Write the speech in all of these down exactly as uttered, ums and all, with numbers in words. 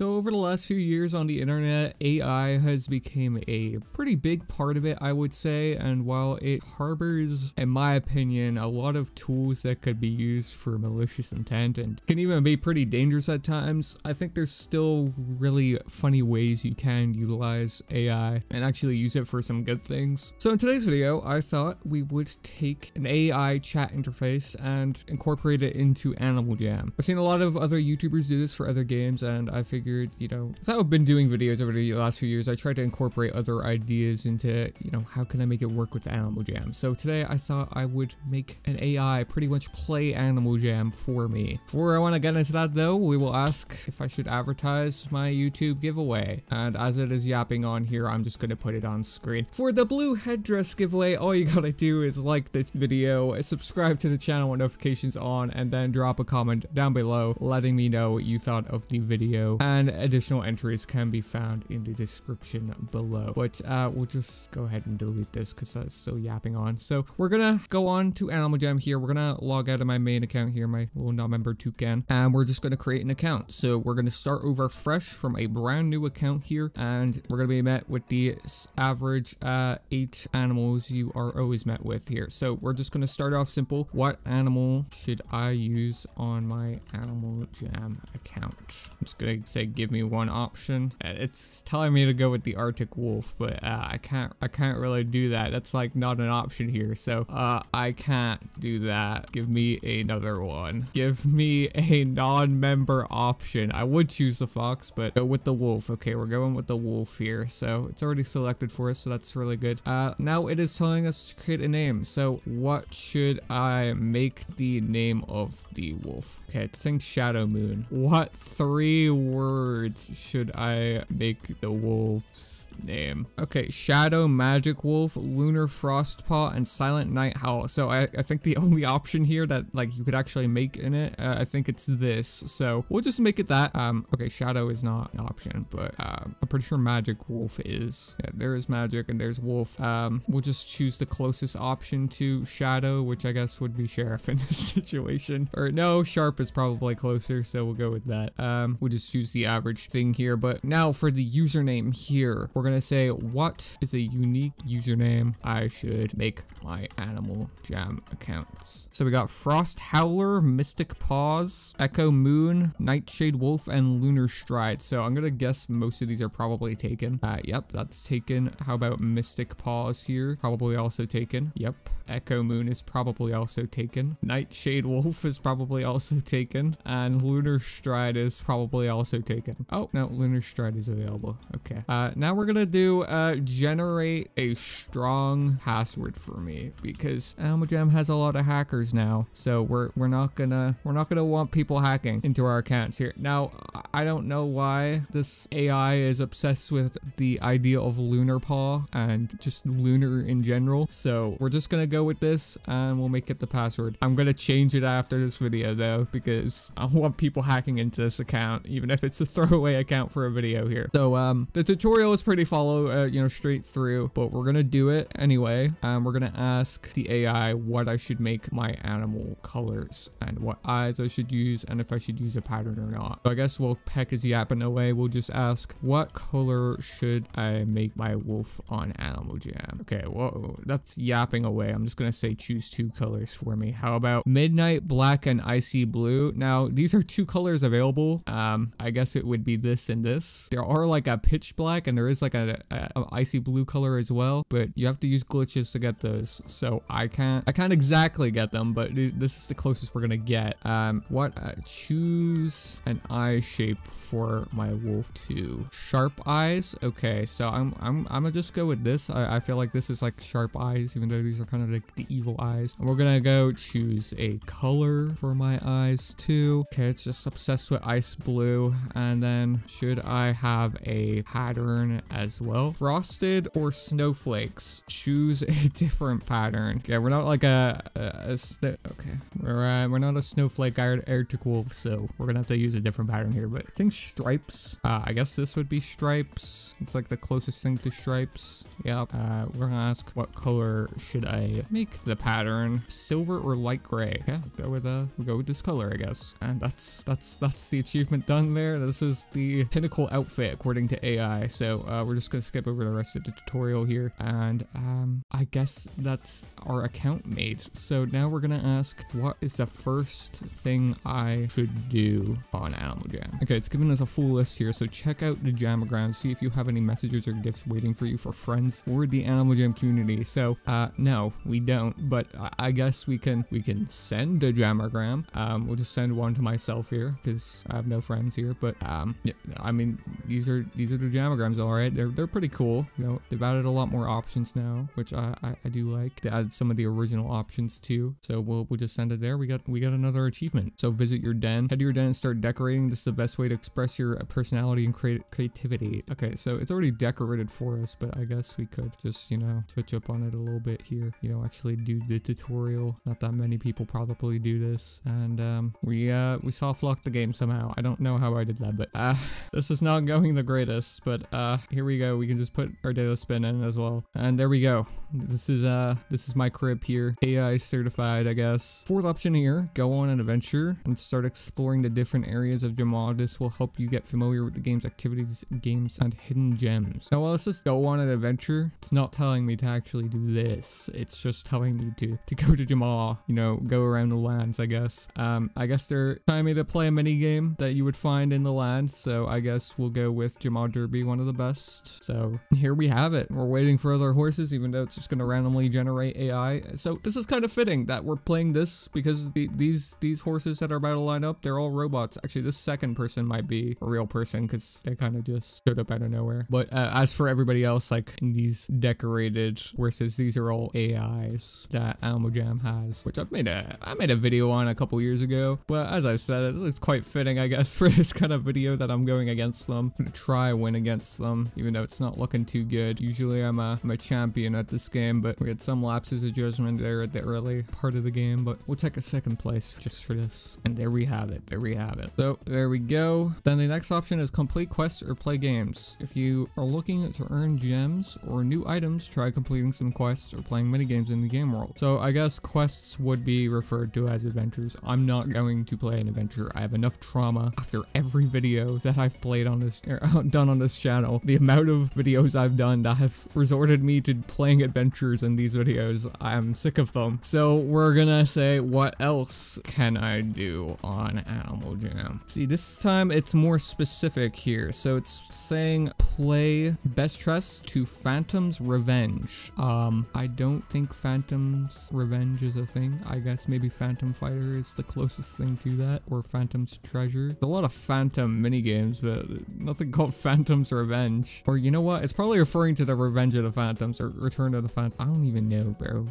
So over the last few years on the internet, A I has become a pretty big part of it, I would say, and while it harbors, in my opinion, a lot of tools that could be used for malicious intent and can even be pretty dangerous at times, I think there's still really funny ways you can utilize A I and actually use it for some good things. So in today's video, I thought we would take an A I chat interface and incorporate it into Animal Jam. I've seen a lot of other YouTubers do this for other games, and I figured, you know, as I've been doing videos over the last few years, I tried to incorporate other ideas into, you know, how can I make it work with Animal Jam? So today I thought I would make an A I pretty much play Animal Jam for me. Before I want to get into that though, we will ask if I should advertise my YouTube giveaway. And as it is yapping on here, I'm just going to put it on screen. For the blue headdress giveaway, all you gotta do is like the video, subscribe to the channel with notifications on, and then drop a comment down below letting me know what you thought of the video. And additional entries can be found in the description below. But uh, we'll just go ahead and delete this because that's still yapping on. So we're gonna go on to Animal Jam here. We're gonna log out of my main account here, my little non-member toucan, and we're just gonna create an account. So we're gonna start over fresh from a brand new account here, and we're gonna be met with the average uh, eight animals you are always met with here. So we're just gonna start off simple. What animal should I use on my Animal Jam account? I'm just gonna say give me one option. It's telling me to go with the Arctic wolf, but uh, I can't I can't really do that. That's like not an option here, so uh, I can't do that. Give me another one. Give me a non-member option. I would choose the fox, but go with the wolf. Okay, we're going with the wolf here, so it's already selected for us, so that's really good. Uh, now it is telling us to create a name, so what should I make the name of the wolf? Okay, it's saying Shadow Moon. What three words should I make the wolf's name? Okay, Shadow Magic Wolf, Lunar Frostpaw, and Silent Night Howl. So I, I think the only option here that like you could actually make in it, uh, I think it's this, so we'll just make it that. Um, okay, Shadow is not an option, but uh, I'm pretty sure Magic Wolf is. Yeah, there is Magic and there's Wolf. Um, we'll just choose the closest option to Shadow, which I guess would be Sheriff in this situation. Or no, Sharp is probably closer, so we'll go with that. Um, we'll just choose the average thing here, but now for the username here, we're gonna say what is a unique username I should make my Animal Jam accounts. So we got Frost Howler, Mystic Paws, Echo Moon, Nightshade Wolf, and Lunar Stride. So I'm gonna guess most of these are probably taken. Uh, yep, that's taken. How about Mystic Paws here? Probably also taken. Yep. Echo Moon is probably also taken. Nightshade Wolf is probably also taken. And Lunar Stride is probably also taken. Oh, no, Lunar Stride is available. Okay. Uh, now we're gonna do uh, generate a strong password for me, because Animal Jam has a lot of hackers now. So we're we're not gonna we're not gonna want people hacking into our accounts here. Now I don't know why this A I is obsessed with the idea of Lunar Paw and just lunar in general. So we're just gonna go with this and we'll make it the password. I'm gonna change it after this video though, because I want people hacking into this account, even if it's a throwaway account for a video here. So um the tutorial is pretty follow uh, you know, straight through, but we're gonna do it anyway. Um we're gonna ask the A I what I should make my animal colors and what eyes I should use and if I should use a pattern or not. So I guess we'll peck his yapping away. We'll just ask what color should I make my wolf on Animal Jam. Okay, whoa, that's yapping away. I'm just gonna say choose two colors for me. How about Midnight Black and Icy Blue? Now these are two colors available. um I guess it would be this and this. There are like a pitch black and there is like a, a, a icy blue color as well, but you have to use glitches to get those, so I can't I can't exactly get them, but this is the closest we're gonna get. Um what uh, choose an eye shape for my wolf too. Sharp eyes. Okay, so I'm I'm I'm gonna just go with this. I, I feel like this is like sharp eyes, even though these are kind of like the evil eyes. And we're gonna go choose a color for my eyes too. Okay, it's just obsessed with ice blue. And then should I have a pattern as well? Frosted or snowflakes? Choose a different pattern. Okay, we're not like a, a, a snow. Okay, we're uh, we're not a snowflake Arctic wolf, so we're gonna have to use a different pattern here. But I think stripes. Uh, I guess this would be stripes. It's like the closest thing to stripes. Yeah. Uh, we're gonna ask what color should I make the pattern, silver or light gray? Yeah, go with uh, we'll go with this color, I guess. And that's that's that's the achievement done there. this is the pinnacle outfit according to A I. So uh, we're just going to skip over the rest of the tutorial here. And um, I guess that's our account made. So now we're going to ask, what is the first thing I should do on Animal Jam? Okay, it's giving us a full list here. So check out the Jammagram, see if you have any messages or gifts waiting for you for friends or the Animal Jam community. So uh, no, we don't. But I guess we can we can send a Jammagram. Um, we'll just send one to myself here because I have no friends here. But um, yeah, I mean, these are these are the Jammagrams, all right. They're they're pretty cool. You know, they've added a lot more options now, which I I, I do like. They added some of the original options too. So we'll we'll just send it there. We got we got another achievement. So visit your den. Head to your den and start decorating. This is the best way to express your personality and create creativity. Okay, so it's already decorated for us, but I guess we could just, you know, switch up on it a little bit here. You know, actually do the tutorial. Not that many people probably do this. And um, we uh, we soft locked the game somehow. I don't know how I did that, but uh, this is not going the greatest. But uh, here we go. We can just put our daily spin in as well. And there we go. This is uh this is my crib here. A I certified, I guess. Fourth option here: go on an adventure and start exploring the different areas of Jamal. This will help you get familiar with the game's activities, games, and hidden gems. Now, well, let's just go on an adventure. It's not telling me to actually do this. It's just telling me to to go to Jamal. You know, go around the lands. I guess. Um, I guess they're telling me to play a mini game that you would find in the land. So I guess we'll go with Jamal Derby, one of the best. So here we have it. We're waiting for other horses, even though it's just gonna randomly generate A I. So this is kind of fitting that we're playing this because the, these these horses that are about to line up, they're all robots. Actually, this second person might be a real person because they kind of just showed up out of nowhere. But uh, as for everybody else, like in these decorated horses, these are all A Is that Animal Jam has, which I've made a I made a video on a couple years ago. But as I said, it's quite fitting, I guess, for this kind of video that I'm going against them. I'm gonna try win against them, even though it's not looking too good. Usually I'm a I'm a champion at this game, but we had some lapses of judgment there at the early part of the game. But we'll take a second place just for this. And there we have it. There we have it. So there we go. Then the next option is complete quests or play games. If you are looking to earn gems or new items, try completing some quests or playing mini games in the game world. So I guess quests would be referred to as adventures. I'm not going to play an adventure. I have enough trauma after every video that I've played on this er, done on this channel. The amount of videos I've done that have resorted me to playing adventures in these videos, I'm sick of them. So we're gonna say, what else can I do on Animal Jam? See, this time it's more specific here. So it's saying play Best Dressed to Phantom's Revenge. Um, I don't think Phantom's Revenge is a thing. I guess maybe Phantom Fighter is the closest thing to that, or Phantom's Treasure. There's a lot of Phantom minigames, but nothing called Phantom's Revenge. Or you know what? It's probably referring to the Revenge of the Phantoms or Return of the Phantoms. I don't even know, bro.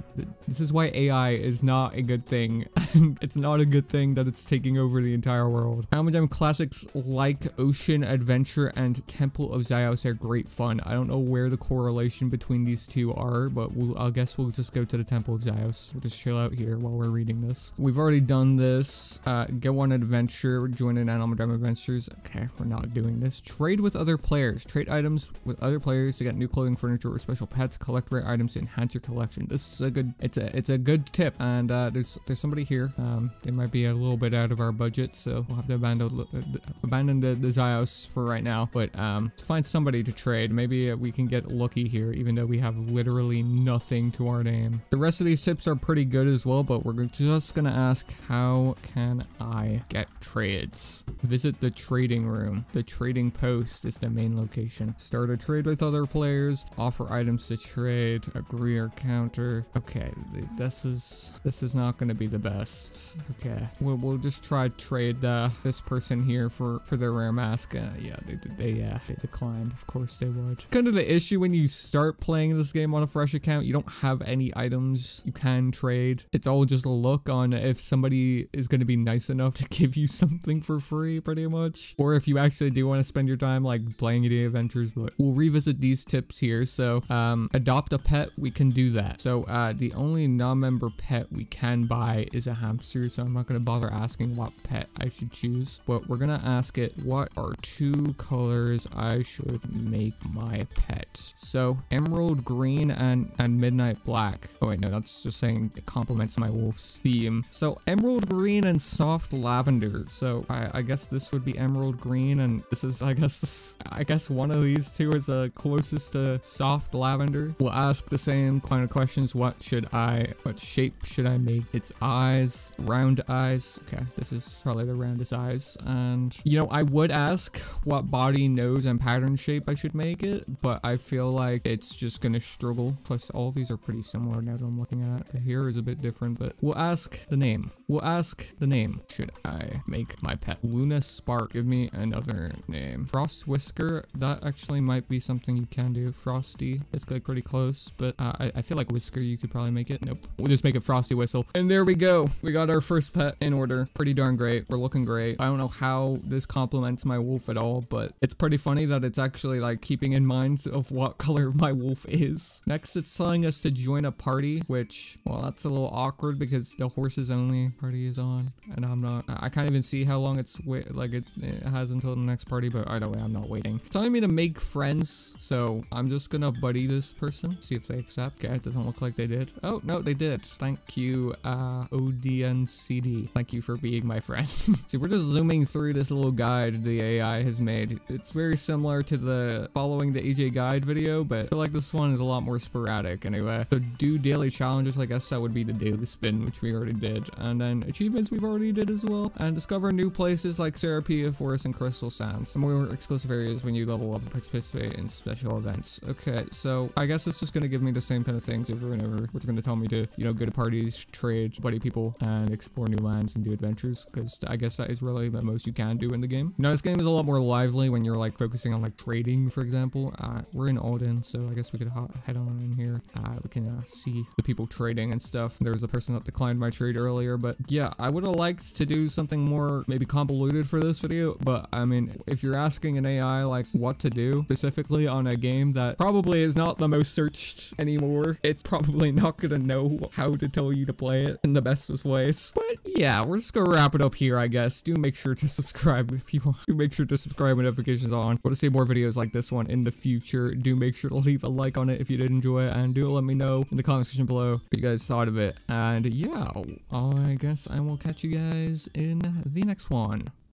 This is why A I is not a good thing. It's not a good thing that it's taking over the entire world. Animal Jam classics like Ocean Adventure and Temple of Zios are great fun. I don't know where the correlation between these two are, but we'll, I guess we'll just go to the Temple of Zios. We'll just chill out here while we're reading this. We've already done this. Uh, go on an adventure. Join an Animal Jam adventures. Okay, we're not doing this. Trade with other players. Trade items with other players to get new clothing, furniture, or special pets. Collect rare items to enhance your collection. This is a good. It's a it's a good tip. And uh, there's there's somebody here. Um, they might be a little bit out of our budget, so we'll have to abandon uh, abandon the, the Zios for right now. But um, to find somebody to trade. Maybe uh, we can get lucky here, even though we have literally nothing to our name. The rest of these tips are pretty good as well, but we're just gonna ask, how can I get trades? Visit the trading room. The trading post is the main location. Start a trade with other players. Offer items to trade. Agree or counter. Okay, this is this is not gonna be the best. Okay, we'll, we'll just try trade uh, this person here for for their rare mask. Uh, yeah, they they uh, they declined. Of course they would. Kind of the issue when you start playing this game on a fresh account, you don't have any items you can trade. It's all just a look on if somebody is gonna be nice enough to give you something for free, pretty much, or if you actually do want to spend your time like playing the adventures. But we'll revisit these tips here. So um, adopt a pet. We can do that. So uh, the only non-member pet we can buy is a hamster. So I'm not gonna bother asking what pet I should choose, but we're gonna ask it, what are two colors I should make my pet? So emerald green and and midnight black. Oh wait, no, that's just saying it complements my wolf's theme. So emerald green and soft lavender. So I, I guess this would be emerald green, and this is, I guess, this, I guess one of these two is the uh, closest to soft lavender. We'll ask the same kind of questions. What should I, what shape should I make? It's eyes, round eyes. Okay, this is probably the roundest eyes. And, you know, I would ask what body, nose, and pattern shape I should make it, but I feel like it's just gonna struggle. Plus, all of these are pretty similar now that I'm looking at it. The hair is a bit different, but we'll ask the name. We'll ask the name. Should I make my pet Luna Spark? Give me another name. Frost Whisker. That actually might be something you can do. Frosty. It's like pretty close, but uh, I, I feel like Whisker, you could probably make it. Nope. We'll just make it Frosty Whistle. And there we go. We got our first pet in order. Pretty darn great. We're looking great. I don't know how this complements my wolf at all, but it's pretty funny that it's actually like keeping in mind of what color my wolf is. Next, it's telling us to join a party, which, well, that's a little awkward because the horses only party is on, and I'm not, I can't even see how long it's wait, like it, it has until the next party, but either way, I'm not waiting. It's telling me to make friends, so I'm just gonna buddy this person, see if they accept. Okay, it doesn't look like they did. Oh, no, they did. Thank you, uh, O D N C D. Thank you for being my friend. See, we're just zooming through this little guide the A I has made. It's very similar to the following the A J guide video, but I feel like this one is a lot more sporadic anyway. So do daily challenges, I guess that would be the daily spin, which we already did. And then achievements we've already did as well. And discover new places like Serapia Forest and Crystal Sands. Some more exclusive areas when you level up and participate in special events. Okay, so I guess it's just going to give me the same kind of things over and over. It's going to tell me to, you know, go to parties, trade, buddy people, and explore new lands and do adventures. Because I guess that is really the most you can do in the game. Now, this game is a lot more lively when you're like focusing on like trading, for example. Uh, we're in Alden, so I guess we could head on in here. Uh, we can uh, see the people trading and stuff. There was a person that declined my trade earlier, but yeah, I would have liked to do something more maybe convoluted for this video. But I mean, if you're asking an A I like what to do specifically on a game that probably is not the most searched anymore, it's probably not gonna know how to tell you to play it in the best of ways. But yeah, we're just gonna wrap it up here, I guess. Do make sure to subscribe if you want. Do make sure to subscribe when notifications are on. Want to see more videos like this one in the future? Do make sure to leave a like on it if you did enjoy it, and do let me know in the comment section below what you guys thought of it. And yeah, I guess I will catch you guys in the next one.